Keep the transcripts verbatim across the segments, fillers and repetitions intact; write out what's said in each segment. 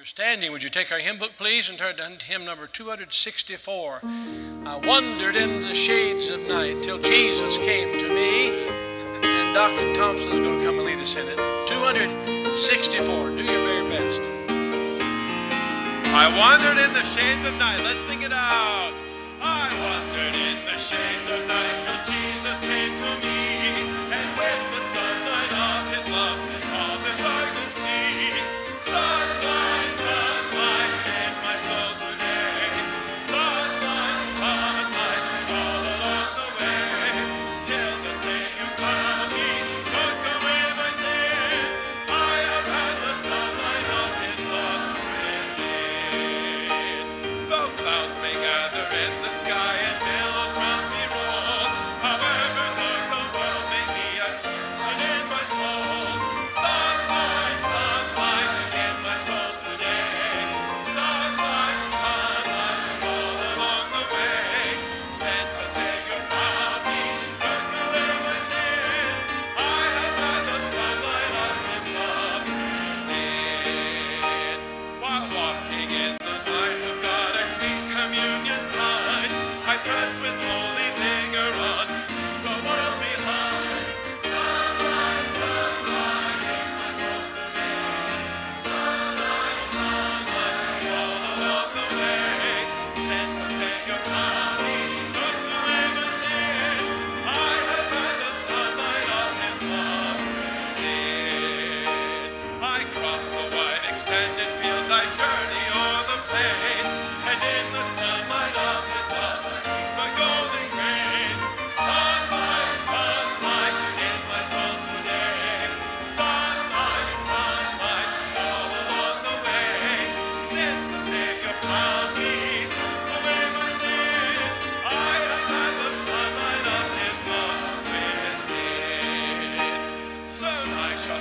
You're standing. Would you take our hymn book, please, and turn to hymn number two hundred sixty-four. I wandered in the shades of night till Jesus came to me. And Doctor Thompson's going to come and lead us in it. two hundred sixty-four. Do your very best. I wandered in the shades of night. Let's sing it out. I wandered in the shades of night till Jesus came to me. And with the sunlight of his love, all the darkness flee. Sunlight.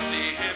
See him.